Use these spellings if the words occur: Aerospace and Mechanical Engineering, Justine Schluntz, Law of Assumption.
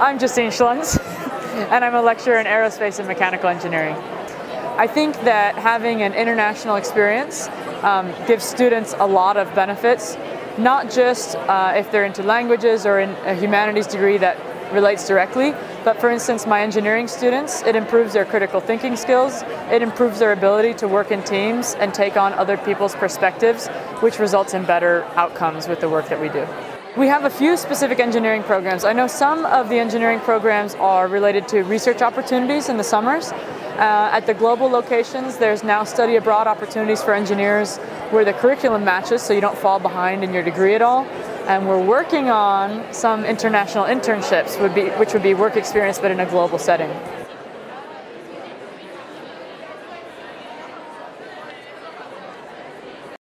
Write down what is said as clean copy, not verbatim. I'm Justine Schluntz, and I'm a lecturer in Aerospace and Mechanical Engineering. I think that having an international experience gives students a lot of benefits, not just if they're into languages or in a humanities degree that relates directly, but for instance my engineering students, it improves their critical thinking skills, it improves their ability to work in teams and take on other people's perspectives, which results in better outcomes with the work that we do. We have a few specific engineering programs. I know some of the engineering programs are related to research opportunities in the summers. At the global locations, there's now study abroad opportunities for engineers where the curriculum matches so you don't fall behind in your degree at all. And we're working on some international internships, which would be work experience but in a global setting.